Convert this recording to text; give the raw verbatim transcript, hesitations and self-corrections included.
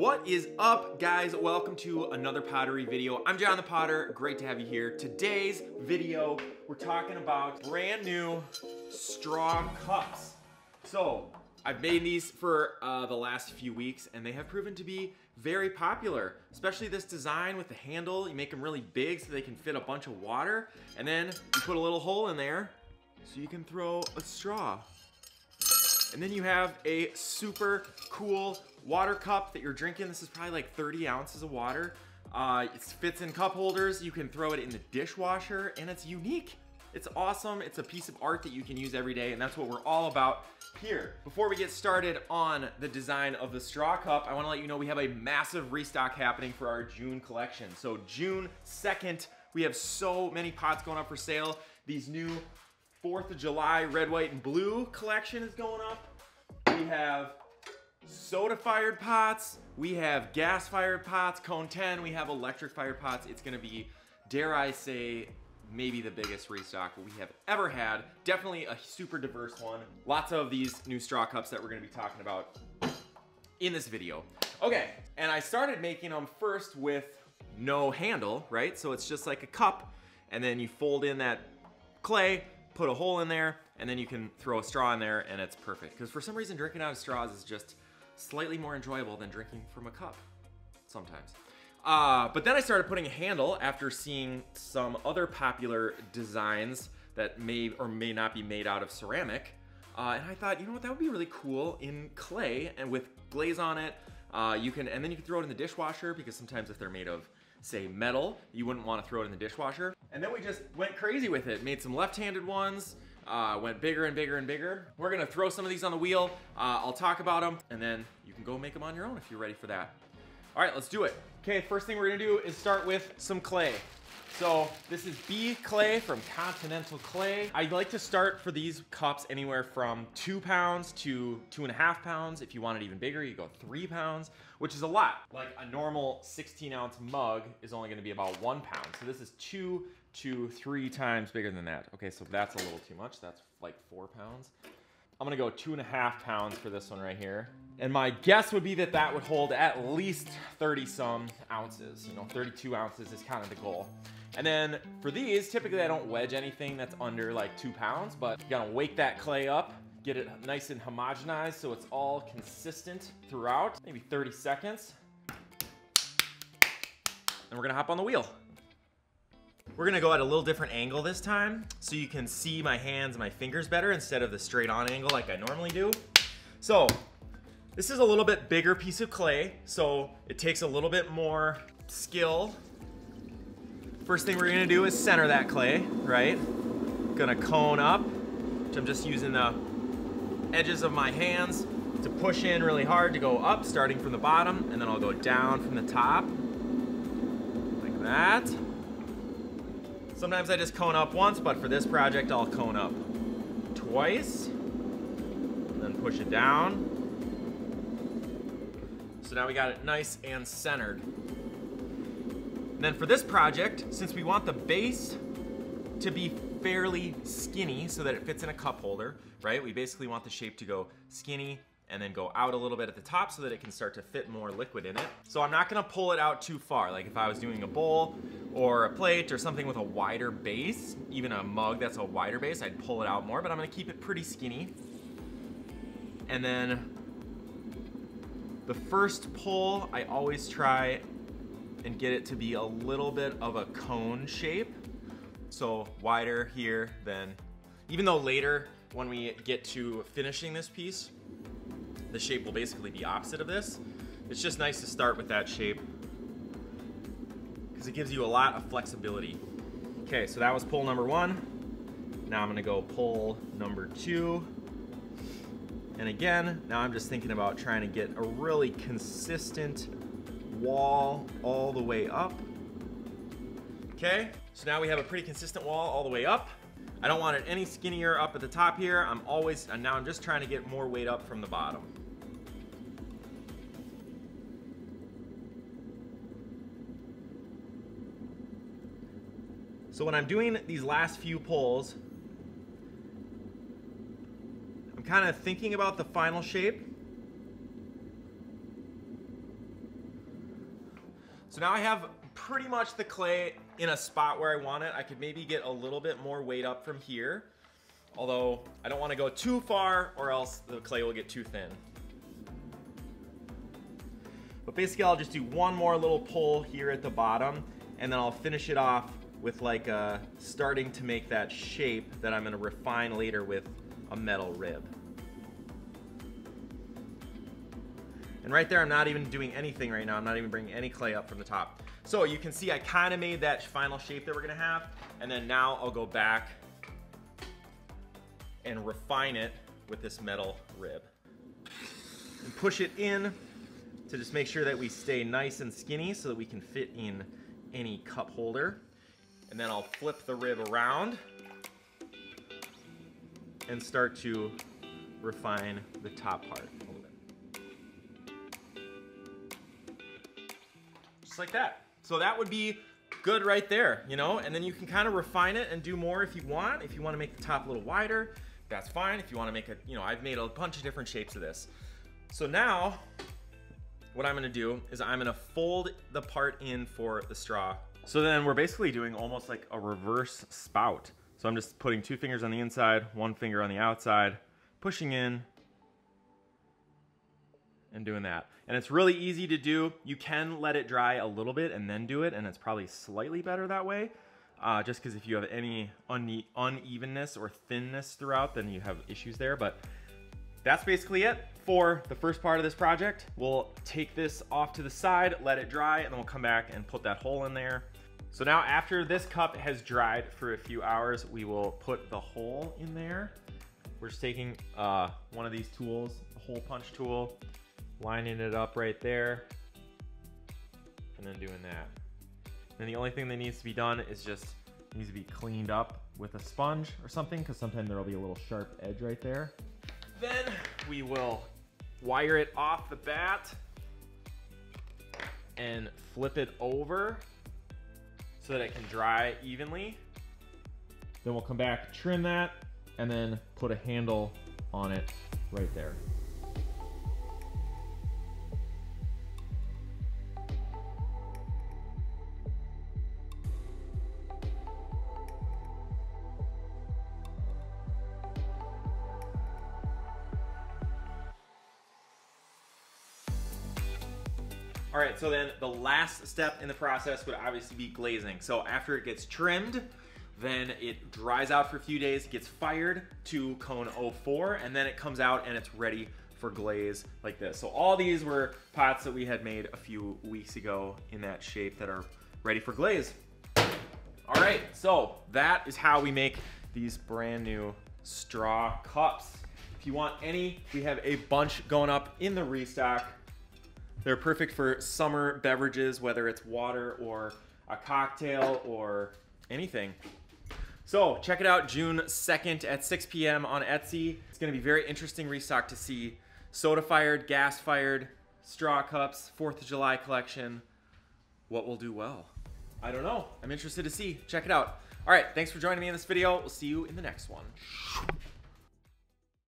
What is up, guys? Welcome to another pottery video. I'm John the Potter. Great to have you here. Today's video, we're talking about brand new straw cups. So I've made these for uh, the last few weeks, and they have proven to be very popular, especially this design with the handle. You make them really big so they can fit a bunch of water, and then you put a little hole in there so you can throw a straw. And then you have a super cool water cup that you're drinking. This is probably like thirty ounces of water. Uh, it fits in cup holders. You can throw it in the dishwasher, and it's unique. It's awesome. It's a piece of art that you can use every day, and that's what we're all about here. Before we get started on the design of the straw cup, I wanna let you know we have a massive restock happening for our June collection. So June second, we have so many pots going up for sale. These new fourth of July red, white, and blue collection is going up. We have soda-fired pots, we have gas-fired pots, cone ten, we have electric-fired pots. It's gonna be, dare I say, maybe the biggest restock we have ever had. Definitely a super diverse one. Lots of these new straw cups that we're gonna be talking about in this video. Okay, and I started making them first with no handle, right? So it's just like a cup, and then you fold in that clay, put a hole in there, and then you can throw a straw in there, and it's perfect. Because for some reason, drinking out of straws is just slightly more enjoyable than drinking from a cup sometimes. Uh, but then I started putting a handle after seeing some other popular designs that may or may not be made out of ceramic. Uh, and I thought, you know what, that would be really cool in clay and with glaze on it. Uh, you can, and then you can throw it in the dishwasher, because sometimes if they're made of, say, metal, you wouldn't want to throw it in the dishwasher. And then we just went crazy with it. Made some left-handed ones, uh, went bigger and bigger and bigger. We're gonna throw some of these on the wheel. Uh, I'll talk about them, and then you can go make them on your own if you're ready for that. All right, let's do it. Okay, first thing we're gonna do is start with some clay. So this is B clay from Continental Clay. I like to start for these cups anywhere from two pounds to two and a half pounds. If you want it even bigger, you go three pounds, which is a lot. Like a normal sixteen ounce mug is only gonna be about one pound. So this is two to three times bigger than that. Okay, so that's a little too much. That's like four pounds. I'm gonna go two and a half pounds for this one right here. And my guess would be that that would hold at least thirty some ounces. You know, thirty-two ounces is kind of the goal. And then for these, typically I don't wedge anything that's under like two pounds, but you gotta wake that clay up, get it nice and homogenized so it's all consistent throughout, maybe thirty seconds. And we're gonna hop on the wheel. We're gonna go at a little different angle this time so you can see my hands and my fingers better instead of the straight on angle like I normally do. So this is a little bit bigger piece of clay, so it takes a little bit more skill. First thing we're gonna do is center that clay, right? Gonna cone up, which I'm just using the edges of my hands to push in really hard to go up, starting from the bottom, and then I'll go down from the top, like that. Sometimes I just cone up once, but for this project, I'll cone up twice, and then push it down. So now we got it nice and centered. And then for this project, since we want the base to be fairly skinny so that it fits in a cup holder, right? We basically want the shape to go skinny and then go out a little bit at the top so that it can start to fit more liquid in it. So I'm not gonna pull it out too far. Like if I was doing a bowl or a plate or something with a wider base, even a mug that's a wider base, I'd pull it out more, but I'm gonna keep it pretty skinny. And then the first pull, I always try and get it to be a little bit of a cone shape. So wider here than, even though later when we get to finishing this piece, the shape will basically be opposite of this. It's just nice to start with that shape because it gives you a lot of flexibility. Okay, so that was pull number one. Now I'm gonna go pull number two. And again, now I'm just thinking about trying to get a really consistent wall all the way up. Okay, so now we have a pretty consistent wall all the way up. I don't want it any skinnier up at the top here. I'm always, and now I'm just trying to get more weight up from the bottom. So when I'm doing these last few pulls, I'm kind of thinking about the final shape. So now I have pretty much the clay in a spot where I want it. I could maybe get a little bit more weight up from here, although I don't want to go too far or else the clay will get too thin. But basically I'll just do one more little pull here at the bottom, and then I'll finish it off with like a, starting to make that shape that I'm going to refine later with a metal rib. And right there, I'm not even doing anything right now. I'm not even bringing any clay up from the top. So you can see I kind of made that final shape that we're gonna have, and then now I'll go back and refine it with this metal rib. And push it in to just make sure that we stay nice and skinny so that we can fit in any cup holder. And then I'll flip the rib around and start to refine the top part. Just like that. So that would be good right there, you know, and then you can kind of refine it and do more if you want. If you want to make the top a little wider, that's fine. If you want to make it, you know, I've made a bunch of different shapes of this. So now what I'm going to do is I'm going to fold the part in for the straw. So then we're basically doing almost like a reverse spout. So I'm just putting two fingers on the inside, one finger on the outside, pushing in, and doing that. And it's really easy to do. You can let it dry a little bit and then do it, and it's probably slightly better that way, uh, just because if you have any une unevenness or thinness throughout, then you have issues there. But that's basically it for the first part of this project. We'll take this off to the side, let it dry, and then we'll come back and put that hole in there. So now after this cup has dried for a few hours, we will put the hole in there. We're just taking uh, one of these tools, the hole punch tool, lining it up right there, and then doing that. Then the only thing that needs to be done is just needs to be cleaned up with a sponge or something, because sometimes there'll be a little sharp edge right there. Then we will wire it off the bat and flip it over so that it can dry evenly. Then we'll come back, trim that, and then put a handle on it right there. All right, so then the last step in the process would obviously be glazing. So after it gets trimmed, then it dries out for a few days, gets fired to cone oh four, and then it comes out and it's ready for glaze like this. So all these were pots that we had made a few weeks ago in that shape that are ready for glaze. All right, so that is how we make these brand new straw cups. If you want any, we have a bunch going up in the restock. They're perfect for summer beverages, whether it's water or a cocktail or anything. So check it out June second at six p m on Etsy. It's gonna be very interesting restock to see. Soda-fired, gas-fired, straw cups, fourth of July collection. What will do well? I don't know. I'm interested to see. Check it out. All right, thanks for joining me in this video. We'll see you in the next one.